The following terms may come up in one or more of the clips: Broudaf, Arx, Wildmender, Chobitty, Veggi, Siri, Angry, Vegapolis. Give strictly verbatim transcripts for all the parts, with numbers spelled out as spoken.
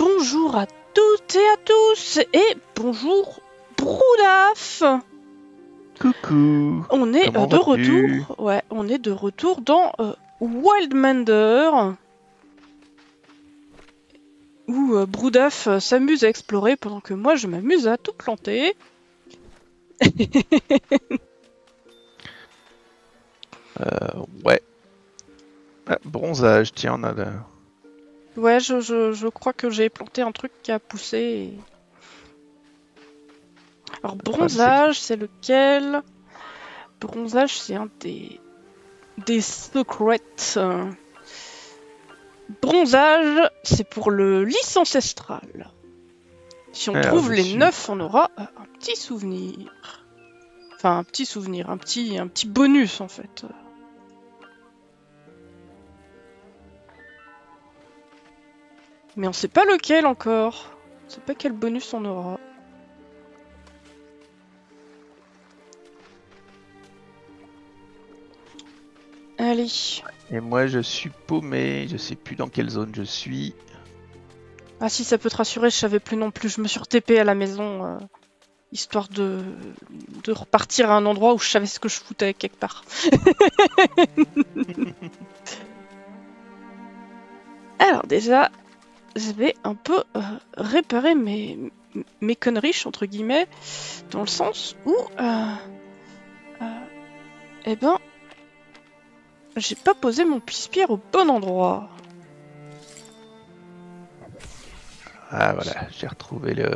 Bonjour à toutes et à tous et bonjour Broudaf. Coucou. On est euh, de retour. Ouais, on est de retour dans euh, Wildmender, où euh, Broudaf euh, s'amuse à explorer pendant que moi je m'amuse à tout planter. euh, ouais. Ah, bronzage, tiens, on a le... Ouais, je, je, je crois que j'ai planté un truc qui a poussé. Et... Alors, bronzage, c'est lequel? Bronzage, c'est un des... des secrets. Bronzage, c'est pour le lys ancestral. Si on Alors, trouve les neuf, on aura un petit souvenir. Enfin, un petit souvenir, un petit, un petit bonus, en fait. Mais on sait pas lequel encore. On sait pas quel bonus on aura. Allez. Et moi je suis paumé, je sais plus dans quelle zone je suis. Ah si, ça peut te rassurer, je savais plus non plus. Je me suis re-T P à la maison, euh, histoire de... de repartir à un endroit où je savais ce que je foutais quelque part. Alors déjà... je vais un peu euh, réparer mes, mes conneries, entre guillemets, dans le sens où, euh, euh, eh ben, j'ai pas posé mon pisse-pierre au bon endroit. Ah voilà, j'ai retrouvé le,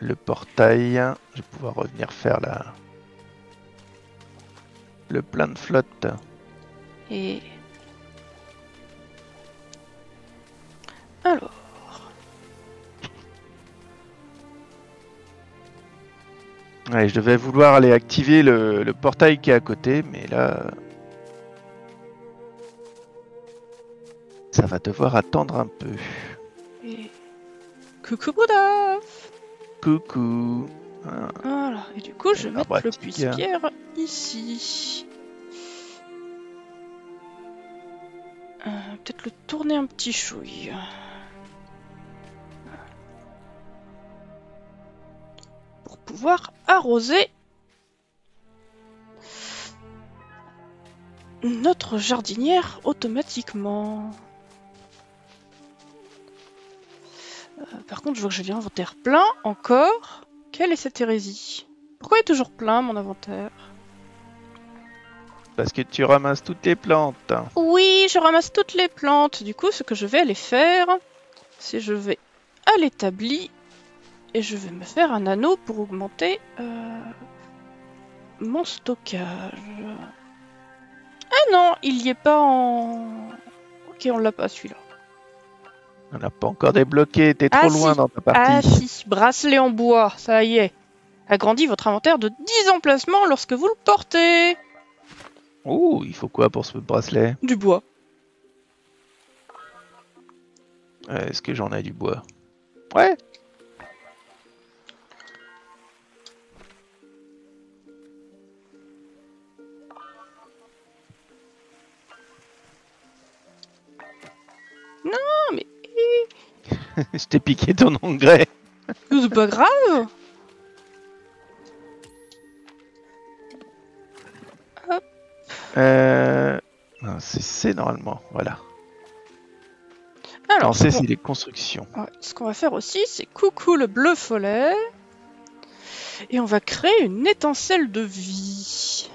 le portail, je vais pouvoir revenir faire la, le plein de flotte. Et... alors... ouais, je devais vouloir aller activer le, le portail qui est à côté, mais là... ça va devoir attendre un peu. Et... coucou Broudaf. Coucou. Ah. Voilà, et du coup et je vais mettre le puce-pierre ici. Euh, peut-être le tourner un petit chouille. Pouvoir arroser notre jardinière automatiquement. Euh, par contre, je vois que j'ai l'inventaire plein encore. Quelle est cette hérésie? Pourquoi il est toujours plein mon inventaire? Parce que tu ramasses toutes les plantes. Oui, je ramasse toutes les plantes. Du coup, ce que je vais aller faire, c'est je vais à l'établi. Et je vais me faire un anneau pour augmenter euh, mon stockage. Ah non, il n'y est pas en... ok, on l'a pas celui-là. On n'a pas encore débloqué, t'es ah trop si. Loin dans ta partie. Ah si, bracelet en bois, ça y est. Agrandit votre inventaire de dix emplacements lorsque vous le portez. Oh, il faut quoi pour ce bracelet? Du bois. Euh, Est-ce que j'en ai du bois? Ouais. Non, mais... je t'ai piqué ton engrais. C'est pas grave. Hop. Euh... C'est normalement, voilà. Alors, c'est les constructions. Ouais, ce qu'on va faire aussi, c'est coucou le bleu follet. Et on va créer une étincelle de vie.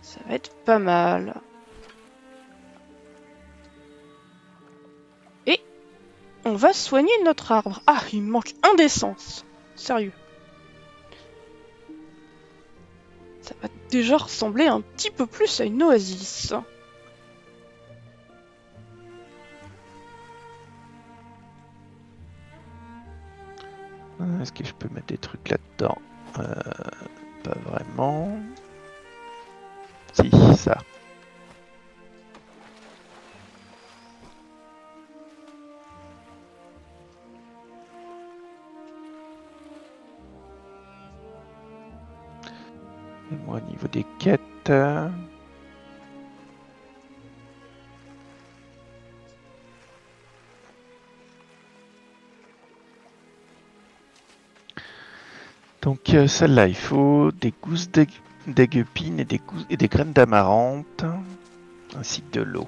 Ça va être pas mal. On va soigner notre arbre. Ah, il manque un d'essence. Sérieux. Ça va déjà ressembler un petit peu plus à une oasis. Est-ce que je peux mettre des trucs là-dedans? euh, Pas vraiment. Si, ça. Moi, au niveau des quêtes... Euh... Donc euh, celle-là, il faut des gousses d'aiguepine et des, gousses, et des graines d'amarante, ainsi que de l'eau.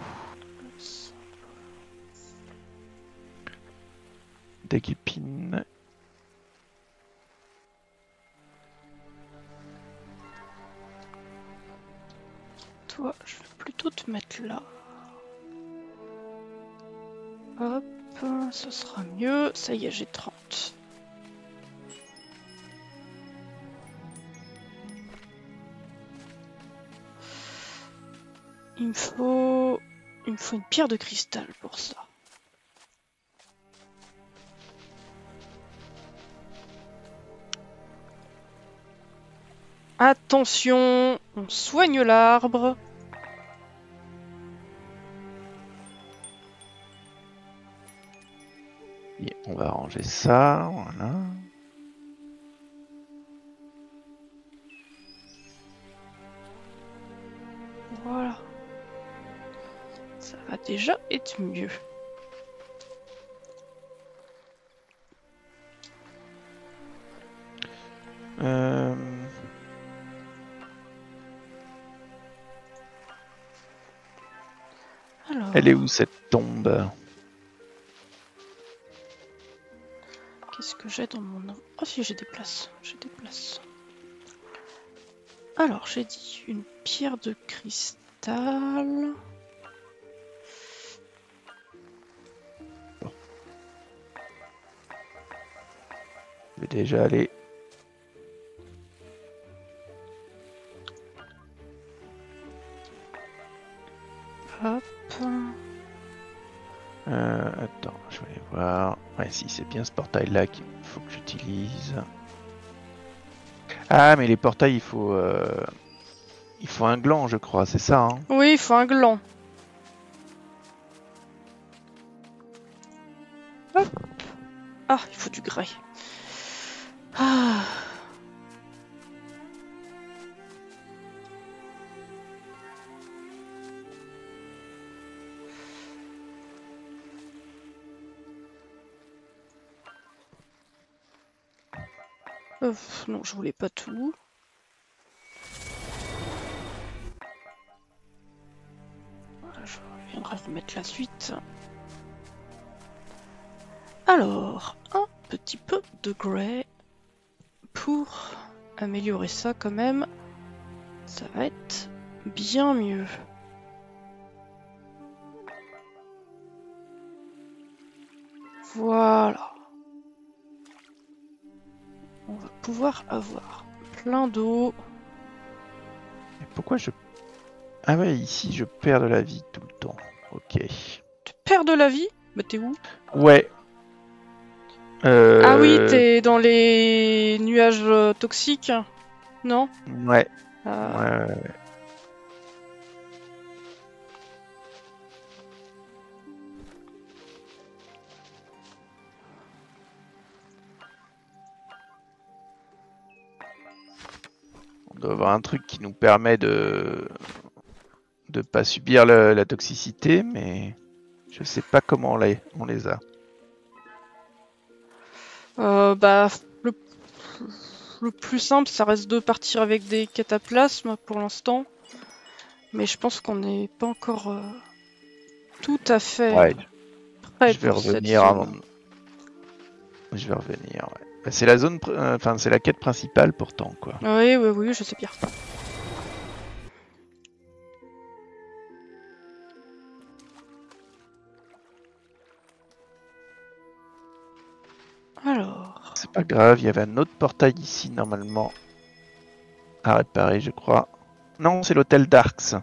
D'aiguepine. Toi, je vais plutôt te mettre là. Hop, ce sera mieux. Ça y est, j'ai trente. Il me faut... Il me faut une pierre de cristal pour ça. Attention, on soigne l'arbre. Et on va ranger ça, voilà. Voilà. Ça va déjà être mieux. Euh... Alors... Elle est où cette tombe? Qu'est-ce que j'ai dans mon... Ah oh, si, j'ai des places, j'ai des places. Alors, j'ai dit une pierre de cristal... Déjà aller hop euh, attends, je vais aller voir. Ouais, si c'est bien ce portail là qu'il faut que j'utilise. Ah mais les portails, il faut euh... il faut un gland, je crois, c'est ça hein? Oui, il faut un gland. Hop. Ah, il faut du grès. Ah. Euh, non, je voulais pas tout. Voilà, je reviendrai remettre la suite. Alors, un petit peu de grès. Pour améliorer ça quand même, ça va être bien mieux. Voilà. On va pouvoir avoir plein d'eau. Et pourquoi je... Ah ouais, ici je perds de la vie tout le temps. Ok. Tu perds de la vie? Mais t'es où? Ouais. Euh... Ah oui, t'es dans les nuages euh, toxiques, non? Ouais. Euh... ouais. On doit avoir un truc qui nous permet de de pas subir le... la toxicité, mais je sais pas comment on les, on les a. Euh, bah, le, le plus simple, ça reste de partir avec des cataplasmes pour l'instant. Mais je pense qu'on n'est pas encore euh, tout à fait ouais. prêt. Je vais pour revenir à mon... Je vais revenir, ouais. Bah, c'est la zone, enfin, euh, c'est la quête principale pourtant, quoi. Oui, oui, oui, je sais bien. Alors... C'est pas grave, il y avait un autre portail ici, normalement, à réparer, je crois. Non, c'est l'hôtel d'Arx.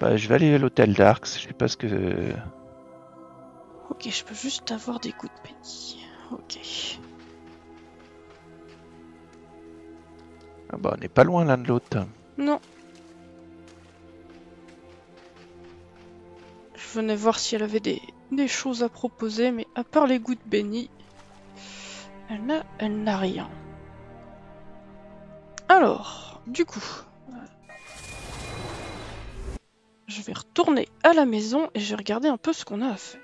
Bah, je vais aller à l'hôtel d'Arx, je sais pas ce que... Ok, je peux juste avoir des coups de pénis. Ok. Ah bah, on n'est pas loin l'un de l'autre. Non. Je venais voir si elle avait des, des choses à proposer, mais à part les gouttes bénies... Elle n'a, elle n'a rien. Alors, du coup, je vais retourner à la maison et je vais regarder un peu ce qu'on a à faire.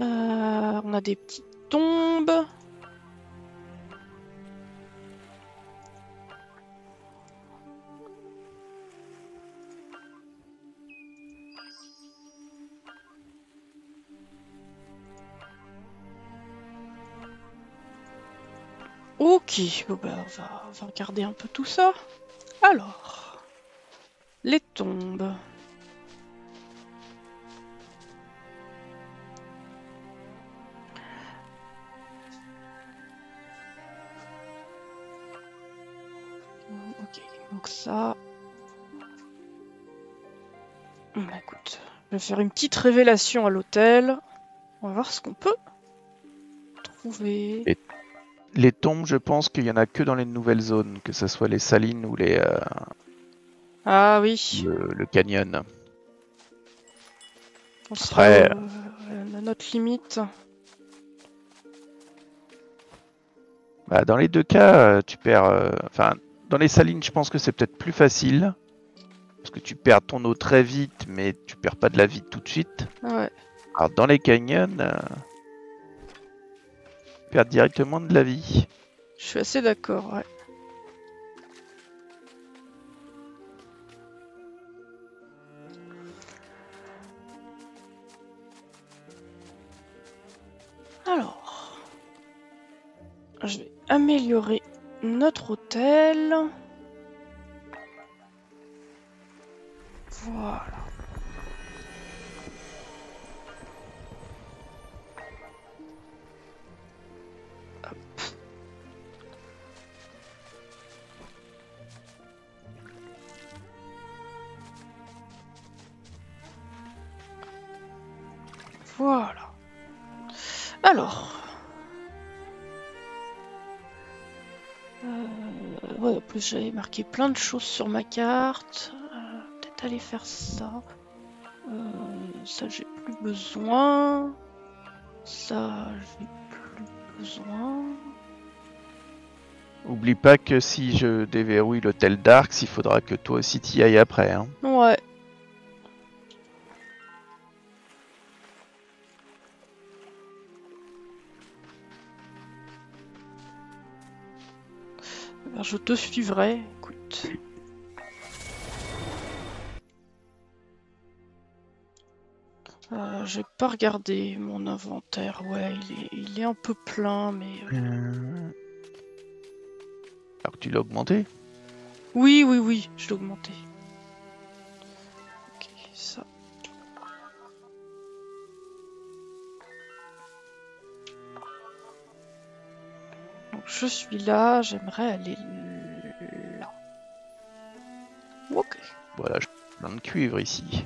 Euh, on a des petites tombes. Ok, bon bah, on, va, on va regarder un peu tout ça. Alors, les tombes. Ok, donc ça... Bon, écoute, je vais faire une petite révélation à l'hôtel. On va voir ce qu'on peut trouver. Et les tombes, je pense qu'il n'y en a que dans les nouvelles zones, que ce soit les salines ou les... Euh... Ah oui. Le, le canyon. On sera ouais. euh, à notre limite. Bah, dans les deux cas, tu perds... Euh... Enfin, dans les salines, je pense que c'est peut-être plus facile. Parce que tu perds ton eau très vite, mais tu perds pas de la vie tout de suite. Ouais. Alors dans les canyons, euh, tu perds directement de la vie. Je suis assez d'accord, ouais. Alors, je vais améliorer notre hôtel. Voilà. Hop. Voilà. Alors. Euh, ouais, en plus j'avais marqué plein de choses sur ma carte. Aller faire ça, euh, ça j'ai plus besoin, ça j'ai plus besoin. Oublie pas que si je déverrouille l'hôtel Darks, il faudra que toi aussi t'y ailles après. Hein. Ouais. Alors, je te suivrai, écoute. Euh, j'ai pas regardé mon inventaire, ouais, il est, il est un peu plein, mais... Euh... Alors que tu l'as augmenté? Oui, oui, oui, je l'ai augmenté. Ok, ça... Donc je suis là, j'aimerais aller là. Ok. Voilà, j'ai plein de cuivre ici.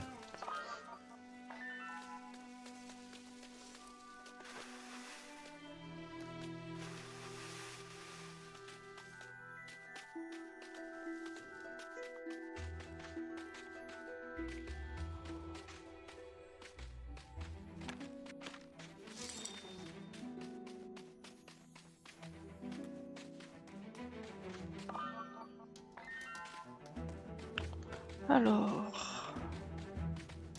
Alors,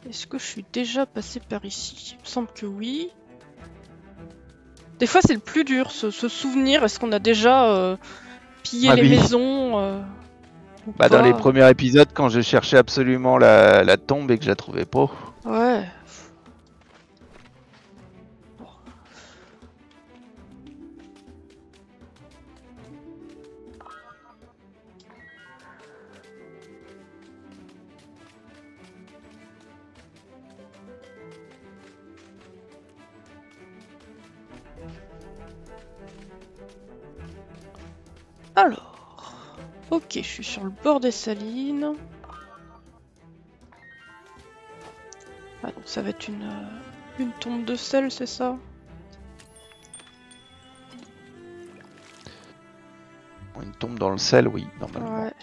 est-ce que je suis déjà passé par ici? Il me semble que oui. Des fois, c'est le plus dur, se ce, ce souvenir. Est-ce qu'on a déjà euh, pillé ah, les oui. maisons euh, Bah dans les premiers épisodes, quand je cherchais absolument la, la tombe et que je la trouvais pas. Ouais. Alors, ok, je suis sur le bord des salines. Ah donc ça va être une, euh, une tombe de sel, c'est ça? Une tombe dans le sel, oui, normalement. Ouais.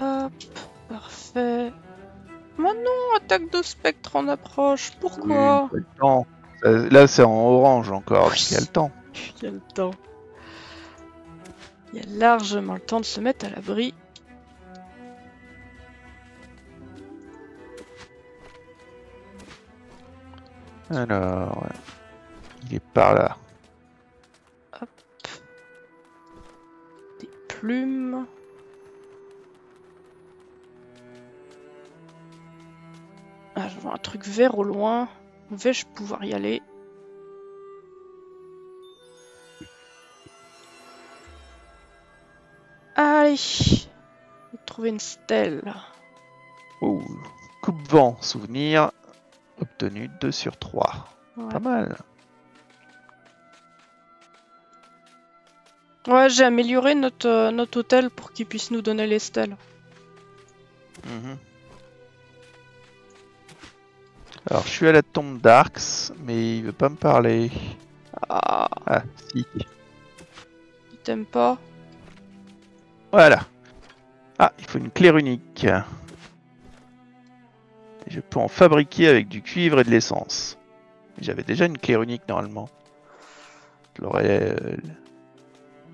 Hop, parfait. Maintenant, attaque de spectre en approche, pourquoi? Oui, le temps. Là c'est en orange encore, oui. Il y a le temps. Il y a le temps. Il y a largement le temps de se mettre à l'abri. Alors, il est par là. Hop. Des plumes. vois un truc vert au loin. Vais-je pouvoir y aller? Allez, je vais trouver une stèle. Oh, coupe-vent, souvenir obtenu deux sur trois. Ouais. Pas mal. Ouais, j'ai amélioré notre, euh, notre hôtel pour qu'il puisse nous donner les stèles. Mmh. Alors, je suis à la tombe d'Arx, mais il veut pas me parler. Ah, ah si. Il t'aime pas. Voilà. Ah, il faut une clé runique. Et je peux en fabriquer avec du cuivre et de l'essence. J'avais déjà une clé runique normalement. Je l'aurais...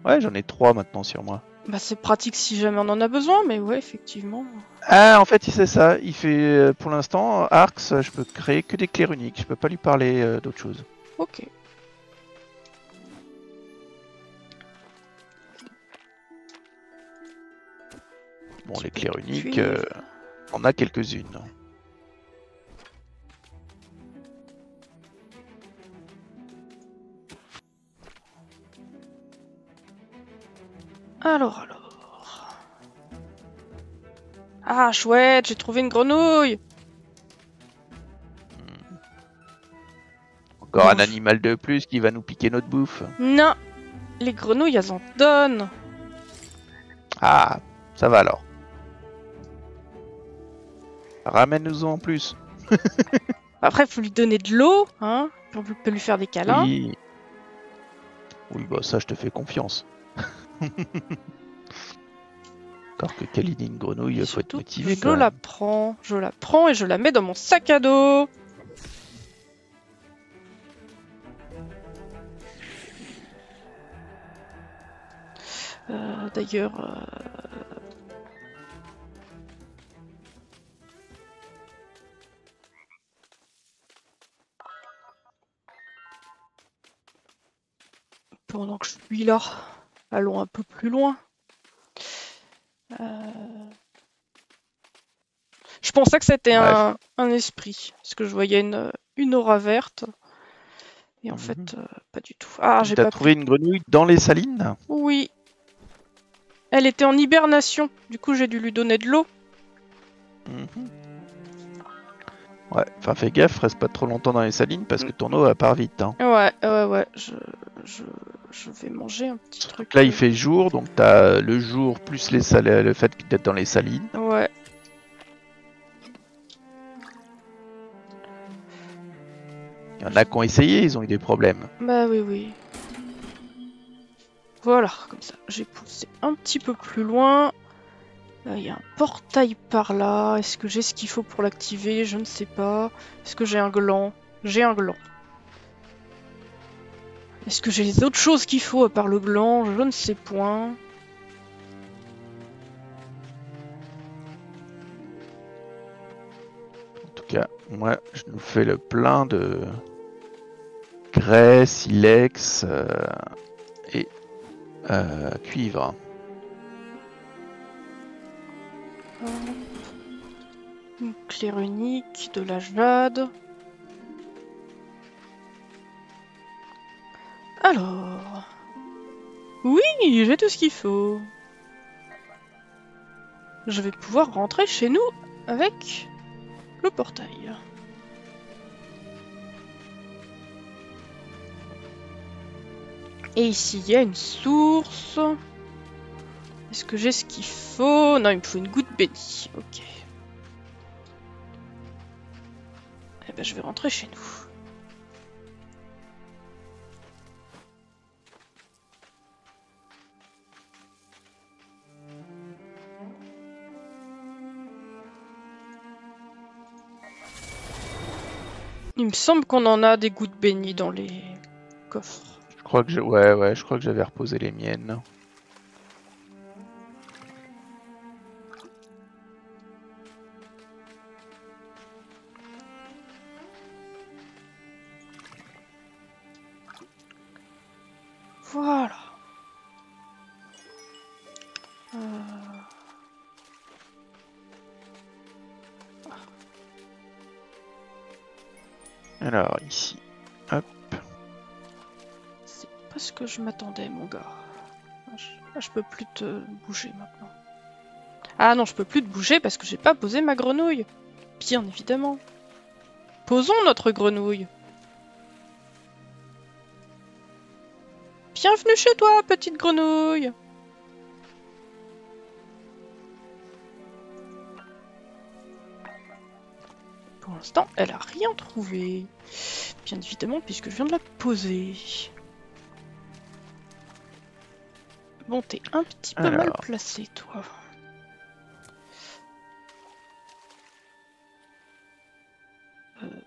Ouais, j'en ai trois maintenant sur moi. Bah c'est pratique si jamais on en a besoin, mais ouais, effectivement. Ah, en fait, c'est ça. Il fait, pour l'instant, Arx, je peux créer que des clés runiques. Je peux pas lui parler euh, d'autre chose. Ok. Bon, tu les clés runiques, euh, on a quelques-unes. Alors, alors... Ah, chouette, j'ai trouvé une grenouille. hmm. Encore bouffe. Un animal de plus qui va nous piquer notre bouffe. Non, les grenouilles, elles en donnent. Ah, ça va alors. Ramène-nous-en en plus. Après, il faut lui donner de l'eau, hein. On peut lui faire des câlins. Oui, oui bah ça, je te fais confiance. Encore que câliner une grenouille, il faut être motivé. Je la prends, je la prends et je la mets dans mon sac à dos. Euh, D'ailleurs, euh... pendant que je suis là. Allons un peu plus loin. Euh... Je pensais que c'était un, un esprit, parce que je voyais une, une aura verte. Et en mm-hmm. fait, euh, pas du tout. Ah, j'ai pas trouvé une grenouille dans les salines? Oui. Elle était en hibernation, du coup j'ai dû lui donner de l'eau. Mm-hmm. Ouais, enfin fais gaffe, reste pas trop longtemps dans les salines parce que ton eau elle part vite. Hein. Ouais, ouais, ouais, je, je, je vais manger un petit truc. Là il fait jour, donc t'as le jour plus les sal le fait d'être dans les salines. Ouais. Il y en a qui ont essayé, ils ont eu des problèmes. Bah oui, oui. Voilà, comme ça, j'ai poussé un petit peu plus loin. Il y a un portail par là. Est-ce que j'ai ce qu'il faut pour l'activer? Je ne sais pas. Est-ce que j'ai un gland? J'ai un gland. Est-ce que j'ai les autres choses qu'il faut à part le gland? Je ne sais point. En tout cas, moi, je nous fais le plein de grès, silex euh, et euh, cuivre. Une clé runique, de la jade. Alors... Oui, j'ai tout ce qu'il faut. Je vais pouvoir rentrer chez nous avec le portail. Et ici, il y a une source... Est-ce que j'ai ce qu'il faut? Non, il me faut une goutte bénie. Ok. Eh ben, je vais rentrer chez nous. Il me semble qu'on en a des gouttes bénies dans les coffres. Je crois que je... Ouais, ouais, je crois que j'avais reposé les miennes. Voilà. Euh... Alors ici, hop. C'est pas ce que je m'attendais, mon gars. Là je, là, je peux plus te bouger maintenant. Ah non, je peux plus te bouger parce que j'ai pas posé ma grenouille. Bien évidemment. Posons notre grenouille. Bienvenue chez toi, petite grenouille. Pour l'instant, elle a rien trouvé. Bien évidemment, puisque je viens de la poser. Bon, t'es un petit peu Alors... mal placé, toi. Euh...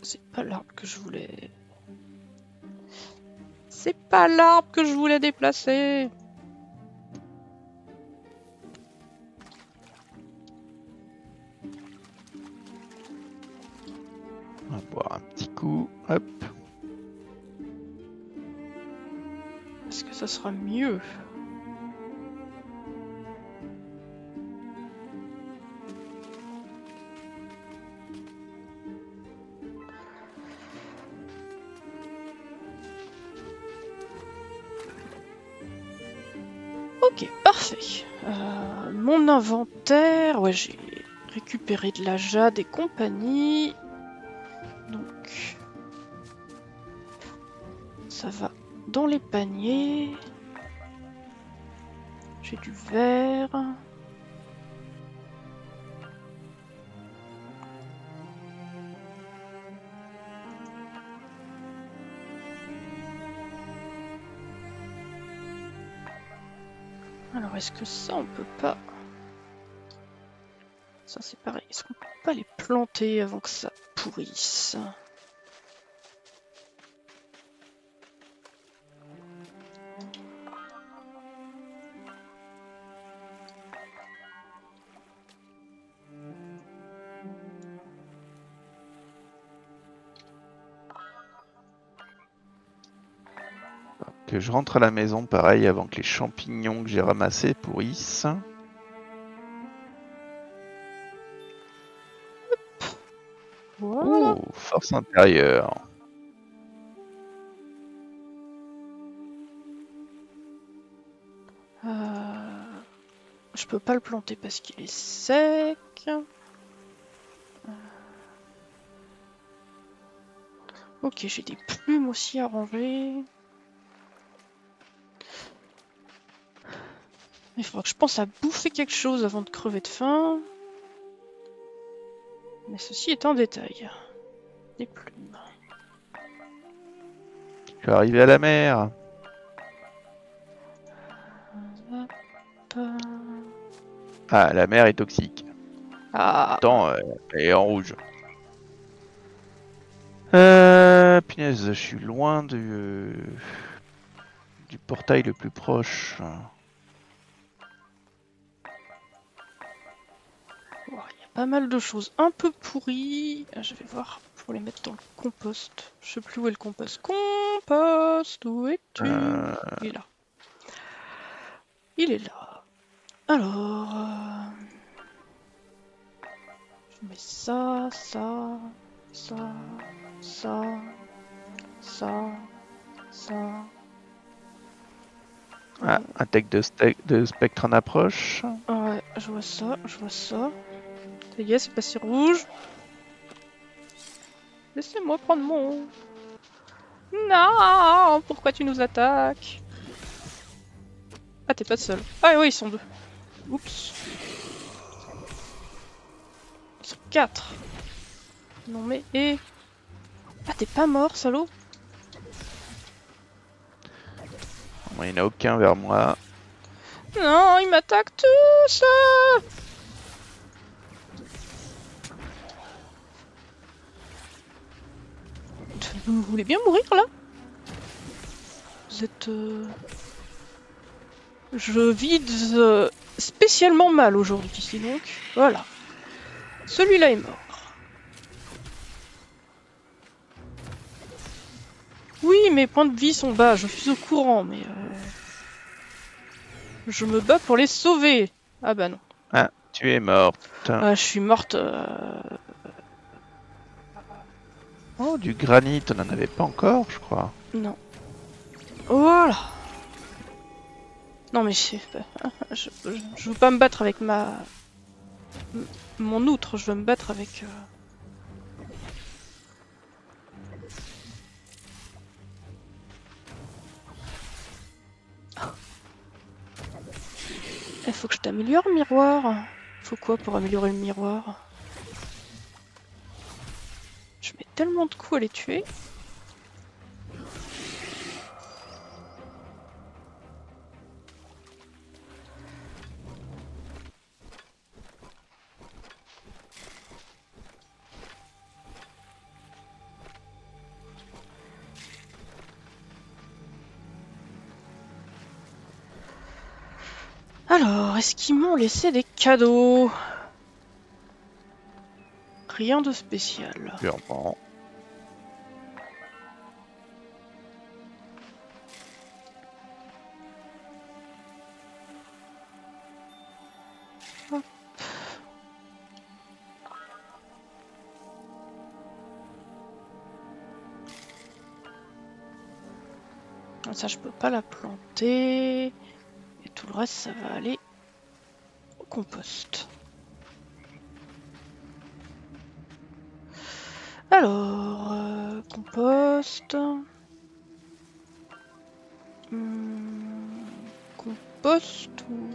C'est pas l'arbre que je voulais... C'est pas l'arbre que je voulais déplacer. On va boire un petit coup, hop. Est-ce que ça sera mieux? Ok, parfait. Euh, mon inventaire... Ouais, j'ai récupéré de la jade et compagnie. Donc... ça va dans les paniers. J'ai du verre. Alors, est-ce que ça, on peut pas... Ça, c'est pareil. Est-ce qu'on peut pas les planter avant que ça pourrisse? Que je rentre à la maison, pareil, avant que les champignons que j'ai ramassés pourrissent. Voilà. Oh, force intérieure. Euh... Je peux pas le planter parce qu'il est sec. Euh... Ok, j'ai des plumes aussi à ranger. Il faudra que je pense à bouffer quelque chose avant de crever de faim. Mais ceci est un détail. Des plumes. Je suis arrivé à la mer. Ah, la mer est toxique. Ah. Attends, euh, elle est en rouge. Euh, punaise, je suis loin du, du portail le plus proche. Pas mal de choses un peu pourries. Je vais voir pour les mettre dans le compost. Je sais plus où est le compost. Compost, où es-tu? euh... Il est là. Il est là. Alors... Euh... je mets ça, ça, ça, ça, ça, ça... Ah, euh... un tech de, de spectre en approche. Ouais, je vois ça, je vois ça. Ça y est, c'est passé rouge. Laissez-moi prendre mon... Non, pourquoi tu nous attaques? Ah, t'es pas seul. Ah oui, ils sont deux. Oups. Ils sont quatre. Non mais, hé. Ah, t'es pas mort, salaud. Il n'y en a aucun vers moi. Non, ils m'attaquent tous. Vous voulez bien mourir là? Vous êtes... Euh... Je vide euh, spécialement mal aujourd'hui ici donc. Voilà. Celui-là est mort. Oui, mes points de vie sont bas, je suis au courant, mais... Euh... Je me bats pour les sauver. Ah bah non. Ah, tu es morte. Ah, je suis morte... Euh... Oh, du granit, on n'en avait pas encore, je crois. Non. Voilà. Non mais je, je, je, je veux pas me battre avec ma... mon outre, je veux me battre avec... Euh... Il faut que je t'améliore, miroir. Faut quoi pour améliorer le miroir? Je mets tellement de coups à les tuer. Alors, est-ce qu'ils m'ont laissé des cadeaux? Rien de spécial. Sûrement. Hop. Ça, je peux pas la planter. Tout le reste, ça va aller au compost. Alors, euh, compost. Hum, compost ou,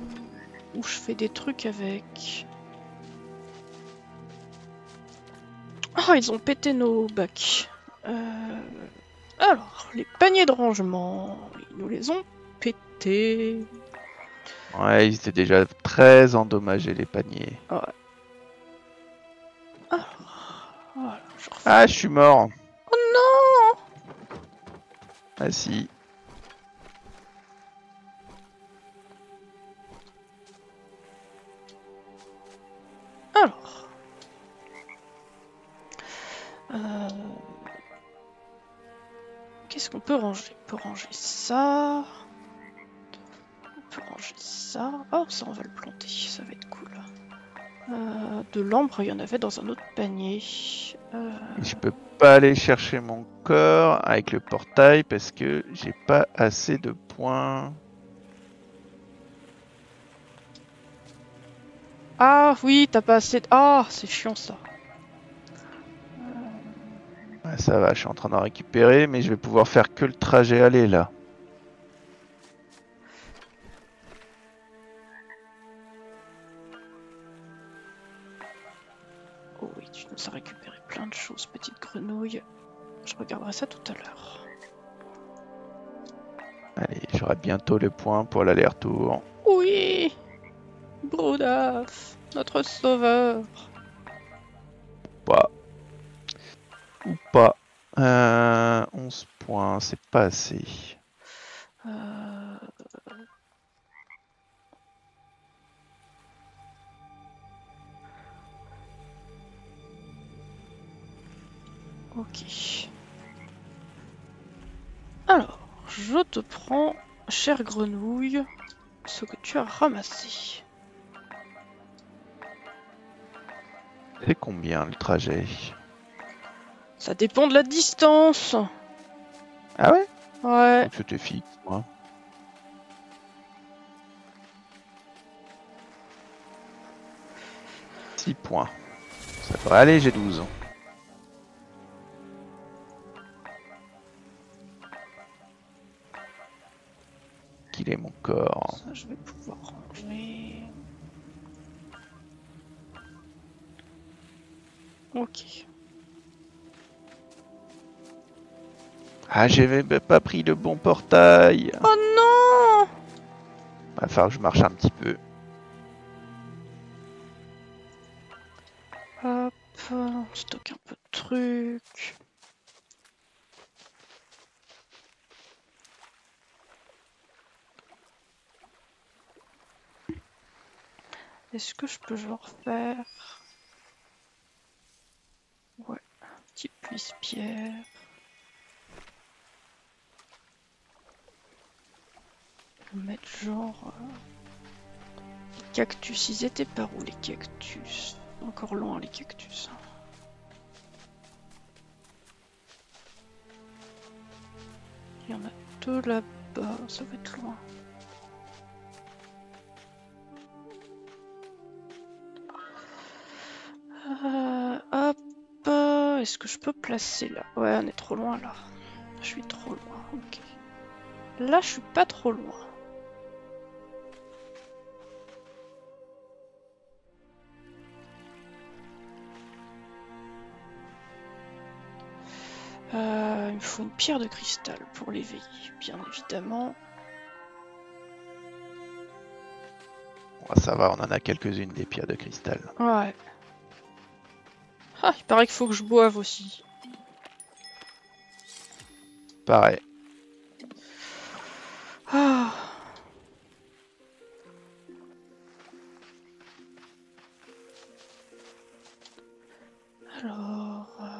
ou je fais des trucs avec. Oh, ils ont pété nos bacs. Euh, alors, les paniers de rangement, ils nous les ont pétés. Ouais, ils étaient déjà très endommagés, les paniers. Ouais. Ah, voilà, je refais... ah, je suis mort. Oh non. Ah si. Alors. Euh... Qu'est-ce qu'on peut ranger? On peut ranger ça... ranger ça. Oh, ça on va le planter, ça va être cool. Euh, de l'ambre, il y en avait dans un autre panier. Euh... Je peux pas aller chercher mon corps avec le portail parce que j'ai pas assez de points. Ah oui, t'as pas assez de... Ah, oh, c'est chiant ça. Euh... Ça va, je suis en train d'en récupérer, mais je vais pouvoir faire que le trajet aller là. Ça récupérait plein de choses, petite grenouille. Je regarderai ça tout à l'heure. Allez, j'aurai bientôt le point pour l'aller-retour. Oui, Broudaf, notre sauveur. Ou pas. Ou pas. Euh, onze points, c'est pas assez. Euh... Ok. Alors, je te prends, chère grenouille, ce que tu as ramassé. C'est combien le trajet? Ça dépend de la distance. Ah ouais? Ouais. Je te fixe, moi. six points. Ça devrait aller, j'ai douze. Mon corps. Ça, je vais pouvoir ranger. Ok. Ah, j'avais pas pris le bon portail. Oh non! Il va falloir que je marche un petit peu. Hop, on stocke un peu de trucs. Est-ce que je peux genre faire... Ouais, un petit puisse-pierre. Mettre genre... Les cactus, ils étaient par où les cactus? Encore loin les cactus. Il y en a deux là-bas, ça va être loin. Euh, hop, euh, est-ce que je peux placer là? Ouais, on est trop loin là. Je suis trop loin, ok. Là, je suis pas trop loin. Euh, il me faut une pierre de cristal pour l'éveiller, bien évidemment. Ouais, ça va, on en a quelques-unes des pierres de cristal. Ouais. Ah, il paraît qu'il faut que je boive aussi. Pareil. Ah. Alors... Euh...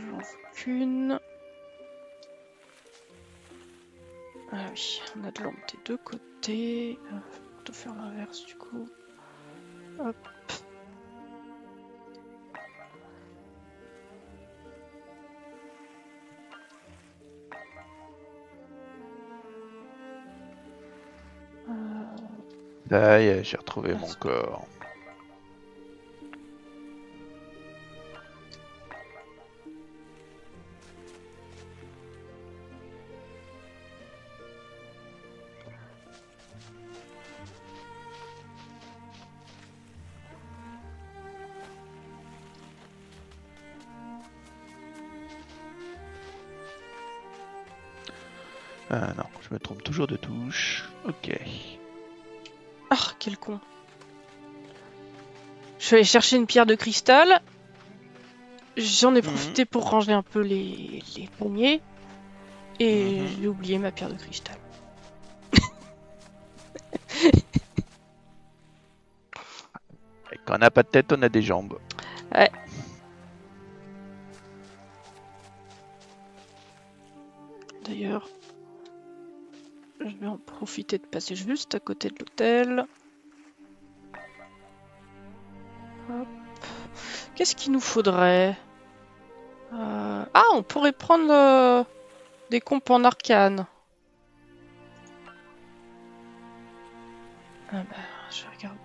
J'en veux qu'une. Ah oui, on a de l'ombre des deux côtés. Il faut plutôt faire l'inverse du coup. Hop. Ça y est, j'ai retrouvé mon corps. Ah non, je me trompe toujours de touche. Ok. Ah, quel con. Je suis allé chercher une pierre de cristal. J'en ai profité mmh. pour ranger un peu les, les paniers. Et mmh. j'ai oublié ma pierre de cristal. Quand on n'a pas de tête, on a des jambes. Ouais. D'ailleurs... Je vais en profiter de passer juste à côté de l'hôtel. Qu'est-ce qu'il nous faudrait euh... Ah, on pourrait prendre euh, des comptes en arcane. Ah ben, je regarde.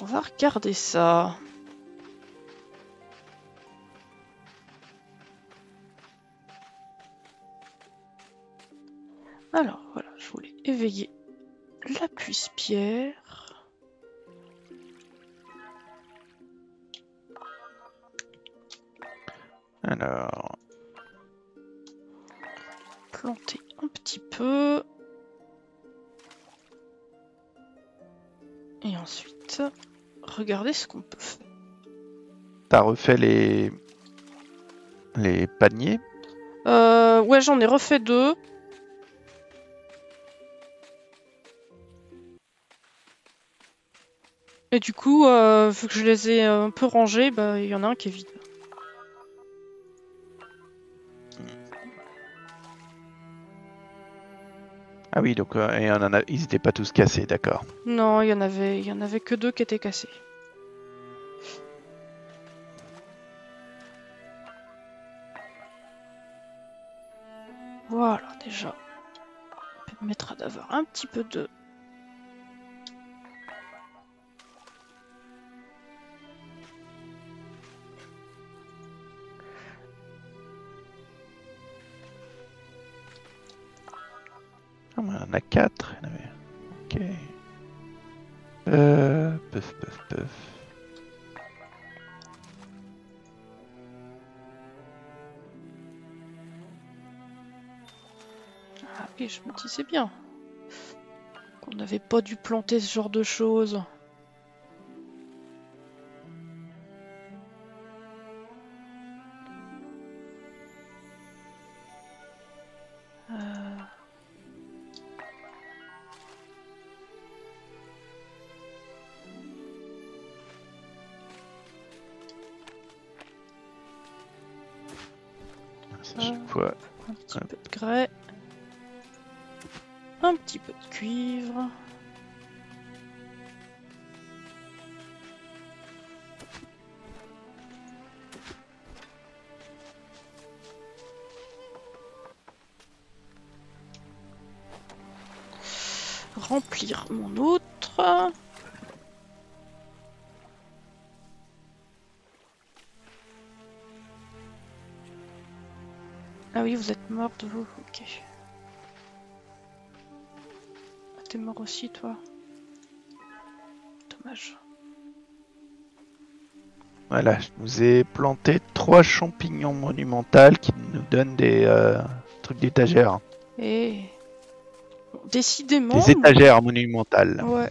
On va regarder ça. Alors voilà, je voulais éveiller la puce-pierre. Alors... Planter un petit peu. Et ensuite, regarder ce qu'on peut faire. T'as refait les... les paniers? euh, Ouais, j'en ai refait deux. Et du coup, euh, vu que je les ai un peu rangés, bah, il y en a un qui est vide. Ah oui, donc euh, et on en a... ils n'étaient pas tous cassés, d'accord. Non, il y en avait, il y en avait que deux qui étaient cassés. Voilà, déjà, ça permettra d'avoir un petit peu de... On a quatre, ok. Euh, puff, puff, puff. Ah oui, je me dis c'est bien. On n'avait pas dû planter ce genre de choses. ça. Quoi. Un petit ouais. peu de grès. Un petit peu de cuivre. Remplir mon autre. Ah oui, vous êtes morte, vous. Ok. Ah, t'es mort aussi, toi. Dommage. Voilà, je nous ai planté trois champignons monumentaux qui nous donnent des euh, trucs d'étagère. Et... Décidément... Des étagères mon... monumentales. Ouais.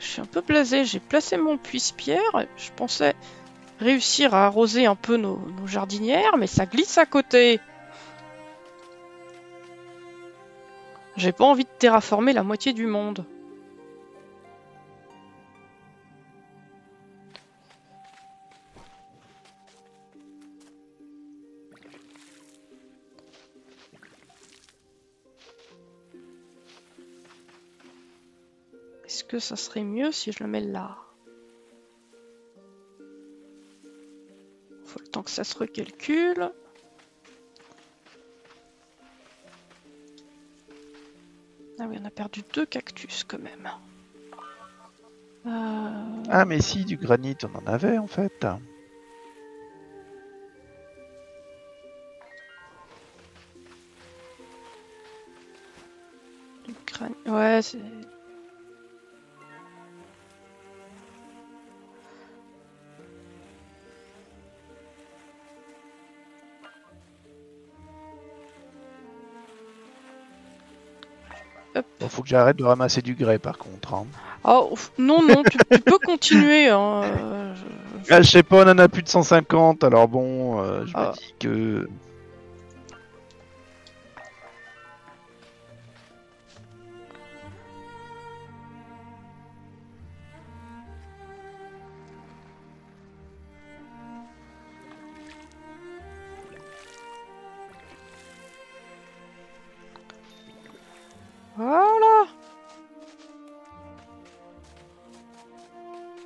Je suis un peu blasé. J'ai placé mon puisse-pierre. Je pensais réussir à arroser un peu nos, nos jardinières, mais ça glisse à côté. J'ai pas envie de terraformer la moitié du monde. Est-ce que ça serait mieux si je le mets là? Faut le temps que ça se recalcule. Ah oui, on a perdu deux cactus quand même. Euh... Ah mais si, du granit, on en avait en fait. Du granit, ouais c'est... Bon, faut que j'arrête de ramasser du grès par contre. Hein. Oh, non, non, tu, tu peux continuer. Hein. Euh, je... Ah, je sais pas, on en a plus de cent cinquante, alors bon, euh, je ah. me dis que...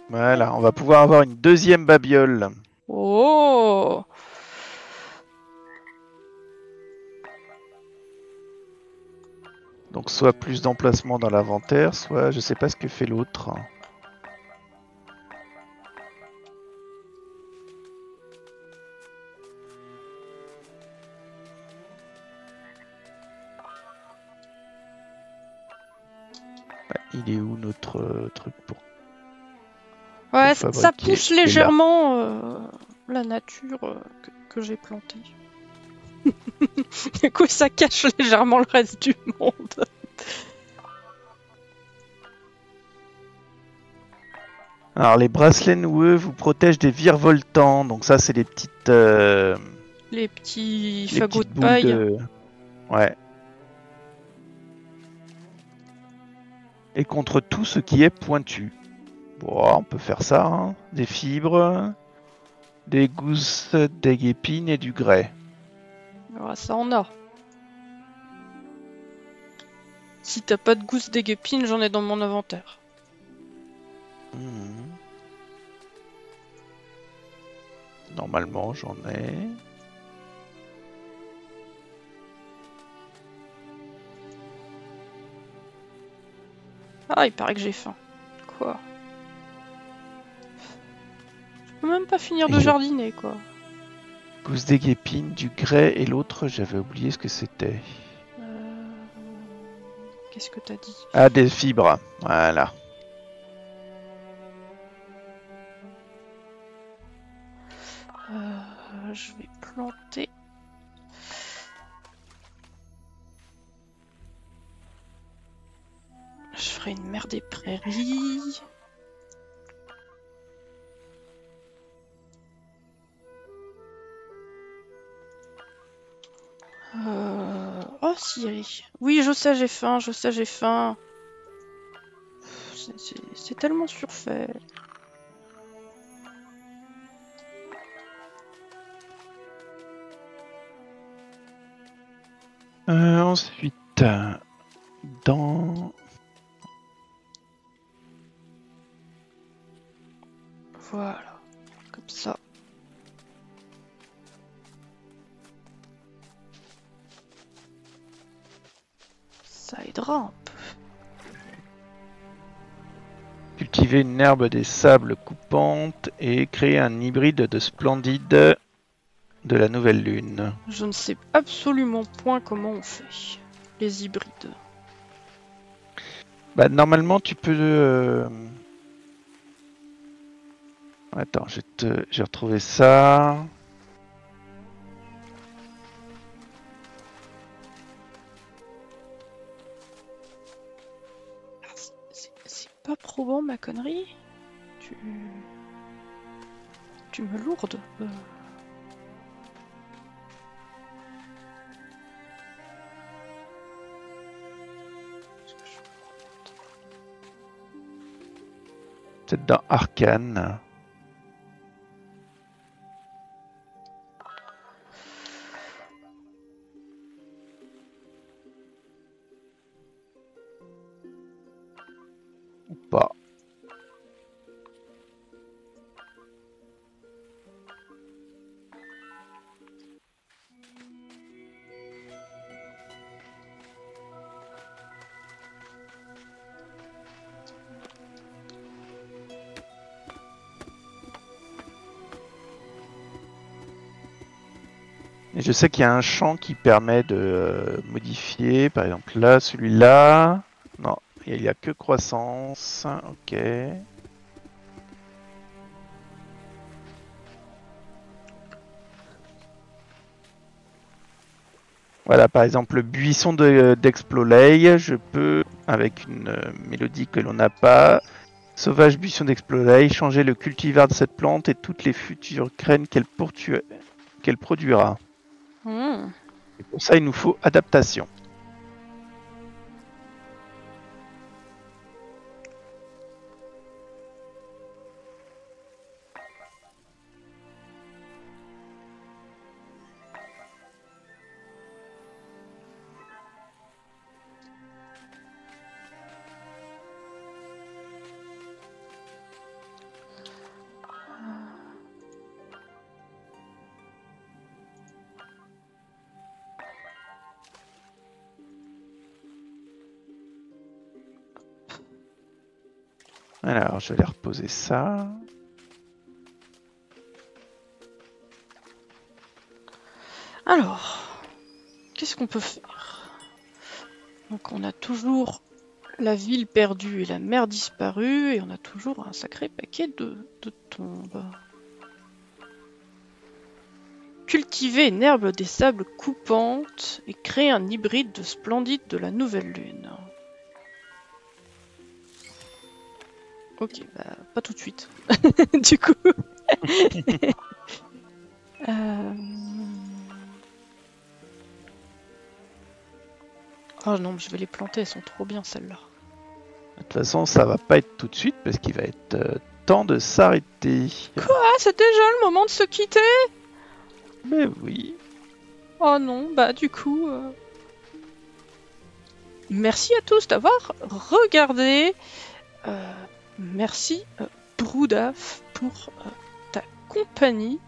Voilà, on va pouvoir avoir une deuxième babiole. Oh! Donc soit plus d'emplacement dans l'inventaire, soit je sais pas ce que fait l'autre. Bah, il est où notre euh, truc pour... Ouais, ça pousse légèrement euh, la nature euh, que, que j'ai plantée. Du coup, ça cache légèrement le reste du monde. Alors, les bracelets noueux vous protègent des virevoltants. Donc ça, c'est les petites... Euh, les petits les fagots de paille. De... Ouais. Et contre tout ce qui est pointu. Bon, on peut faire ça, hein. Des fibres, des gousses, des guépines et du grès. Alors, ça en a. Si t'as pas de gousses, des guépines, j'en ai dans mon inventaire. Mmh. Normalement, j'en ai... Ah, il paraît que j'ai faim. Quoi ? Même pas finir de jardiner quoi. Gousse des guépines, du grès et l'autre, j'avais oublié ce que c'était. Euh... Qu'est-ce que t'as dit? Ah, des fibres, voilà. Euh, je vais planter. Je ferai une mer des prairies. Euh... Oh Siri. Oui, je sais, j'ai faim, je sais, j'ai faim. C'est tellement surfait. Euh, ensuite, dans... Voilà, comme ça. Ça aidera un peu. Cultiver une herbe des sables coupantes et créer un hybride de splendide de la nouvelle lune. Je ne sais absolument point comment on fait les hybrides. Bah normalement tu peux... Euh... Attends, j'ai te... j'ai retrouvé ça. C'est pas probant ma connerie. Tu... Tu me lourdes. Euh... Peut-être dans Arcane. Ou pas. Et je sais qu'il y a un champ qui permet de euh, modifier, par exemple là, celui-là. Non, il n'y a que croissance. Ok. Voilà, par exemple, le buisson d'Exploleil, de, je peux, avec une euh, mélodie que l'on n'a pas, sauvage buisson d'Exploleil, changer le cultivar de cette plante et toutes les futures graines qu'elle qu'elle produira. Mmh. Et pour ça, il nous faut adaptation. Alors, je vais reposer ça. Alors, qu'est-ce qu'on peut faire? Donc, on a toujours la ville perdue et la mer disparue, et on a toujours un sacré paquet de, de tombes. Cultiver une herbe des sables coupantes et créer un hybride de splendide de la nouvelle lune. Ok, bah pas tout de suite, du coup. euh... Oh non, mais je vais les planter, elles sont trop bien celles-là. De toute façon, ça va pas être tout de suite parce qu'il va être euh, temps de s'arrêter. Quoi? C'est déjà le moment de se quitter? Mais oui. Oh non, bah du coup... Euh... Merci à tous d'avoir regardé. Euh, merci euh, Broudaf pour euh, ta compagnie,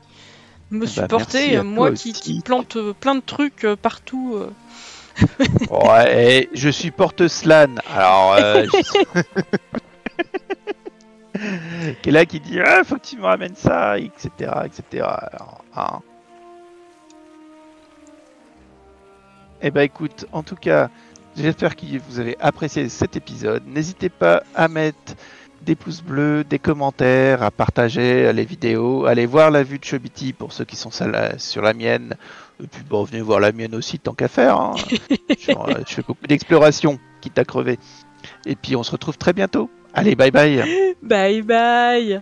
me bah, supporter, euh, moi qui, qui plante euh, plein de trucs euh, partout. Euh... ouais, et je supporte Slan, alors... Euh, je... et là qui dit, ah, faut que tu me ramènes ça, et cetera et cetera. Alors, hein. Eh ben écoute, en tout cas... J'espère que vous avez apprécié cet épisode. N'hésitez pas à mettre des pouces bleus, des commentaires, à partager les vidéos, allez voir la vue de Chobitty pour ceux qui sont sur la mienne. Et puis bon, venez voir la mienne aussi tant qu'à faire. Hein. je, je fais beaucoup d'exploration, quitte à crever. Et puis on se retrouve très bientôt. Allez, bye bye. Bye bye.